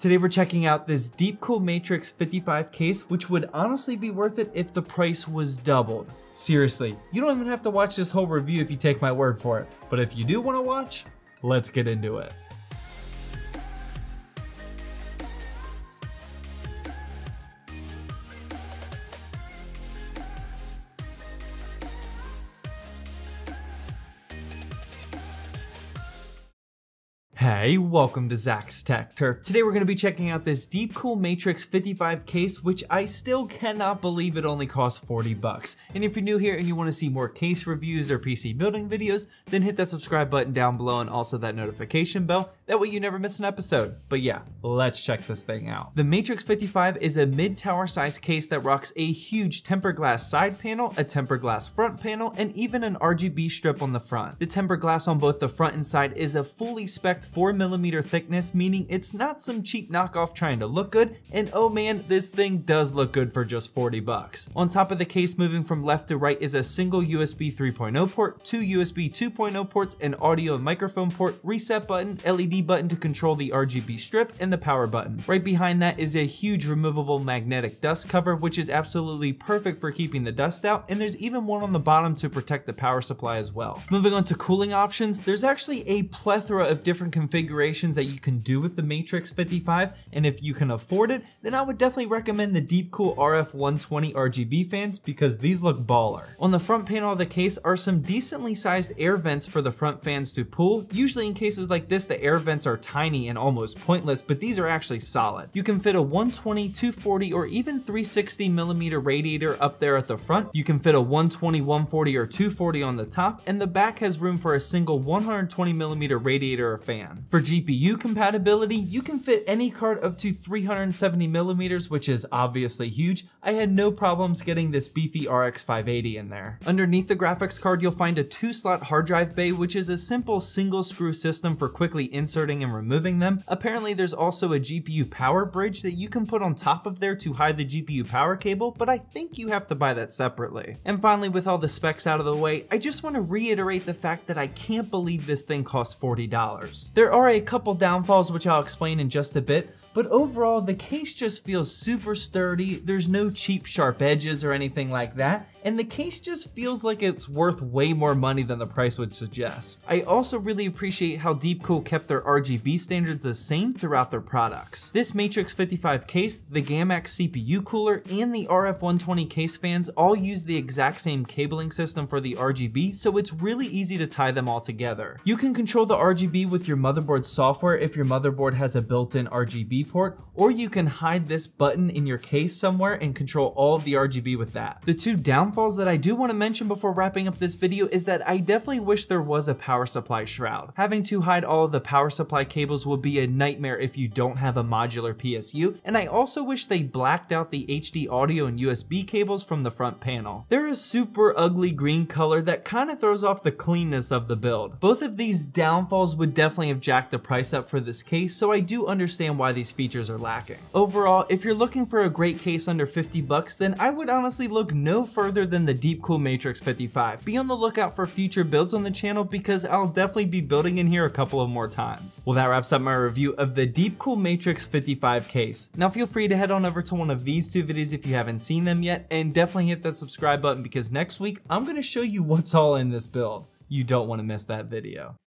Today we're checking out this DeepCool Matrexx 55 case, which would honestly be worth it if the price was doubled. Seriously, you don't even have to watch this whole review if you take my word for it. But if you do want to watch, let's get into it. Hey, welcome to Zach's Tech Turf. Today we're going to be checking out this DeepCool Matrexx 55 case, which I still cannot believe it only costs 40 bucks. And if you're new here and you want to see more case reviews or PC building videos, then hit that subscribe button down below and also that notification bell. That way you never miss an episode. But yeah, let's check this thing out. The Matrexx 55 is a mid-tower size case that rocks a huge tempered glass side panel, a tempered glass front panel, and even an RGB strip on the front. The tempered glass on both the front and side is a fully spec'd 4mm thickness, meaning it's not some cheap knockoff trying to look good, and oh man, this thing does look good for just 40 bucks. On top of the case, moving from left to right, is a single USB 3.0 port, two USB 2.0 ports, an audio and microphone port, reset button, LED button to control the RGB strip, and the power button. Right behind that is a huge removable magnetic dust cover, which is absolutely perfect for keeping the dust out, and there's even one on the bottom to protect the power supply as well. Moving on to cooling options, there's actually a plethora of different configurations that you can do with the Matrexx 55, and if you can afford it, then I would definitely recommend the DeepCool RF120 RGB fans because these look baller. On the front panel of the case are some decently sized air vents for the front fans to pull. Usually in cases like this, the air vents are tiny and almost pointless, but these are actually solid. You can fit a 120, 240, or even 360mm radiator up there at the front. You can fit a 120, 140, or 240 on the top, and the back has room for a single 120mm radiator or fan. For GPU compatibility, you can fit any card up to 370mm, which is obviously huge. I had no problems getting this beefy RX 580 in there. Underneath the graphics card, you'll find a 2-slot hard drive bay, which is a simple single screw system for quickly inserting and removing them. Apparently there's also a GPU power bridge that you can put on top of there to hide the GPU power cable, but I think you have to buy that separately. And finally, with all the specs out of the way, I just want to reiterate the fact that I can't believe this thing costs $40. There are a couple downfalls which I'll explain in just a bit, but overall the case just feels super sturdy. There's no cheap sharp edges or anything like that, and the case just feels like it's worth way more money than the price would suggest. I also really appreciate how DeepCool kept their RGB standards the same throughout their products. This Matrexx 55 case, the Gammaxx CPU cooler, and the RF120 case fans all use the exact same cabling system for the RGB, so it's really easy to tie them all together. You can control the RGB with your motherboard software if your motherboard has a built-in RGB port, or you can hide this button in your case somewhere and control all of the RGB with that. The two downfalls that I do want to mention before wrapping up this video is that I definitely wish there was a power supply shroud. Having to hide all of the power supply cables would be a nightmare if you don't have a modular PSU, and I also wish they blacked out the HD audio and USB cables from the front panel. They're a super ugly green color that kind of throws off the cleanness of the build. Both of these downfalls would definitely have jacked the price up for this case, so I do understand why these features are lacking. Overall, if you're looking for a great case under 50 bucks, then I would honestly look no further than the DeepCool Matrexx 55. Be on the lookout for future builds on the channel because I'll definitely be building in here a couple of more times. Well, that wraps up my review of the DeepCool Matrexx 55 case. Now feel free to head on over to one of these two videos if you haven't seen them yet, and definitely hit that subscribe button because next week I'm going to show you what's all in this build. You don't want to miss that video.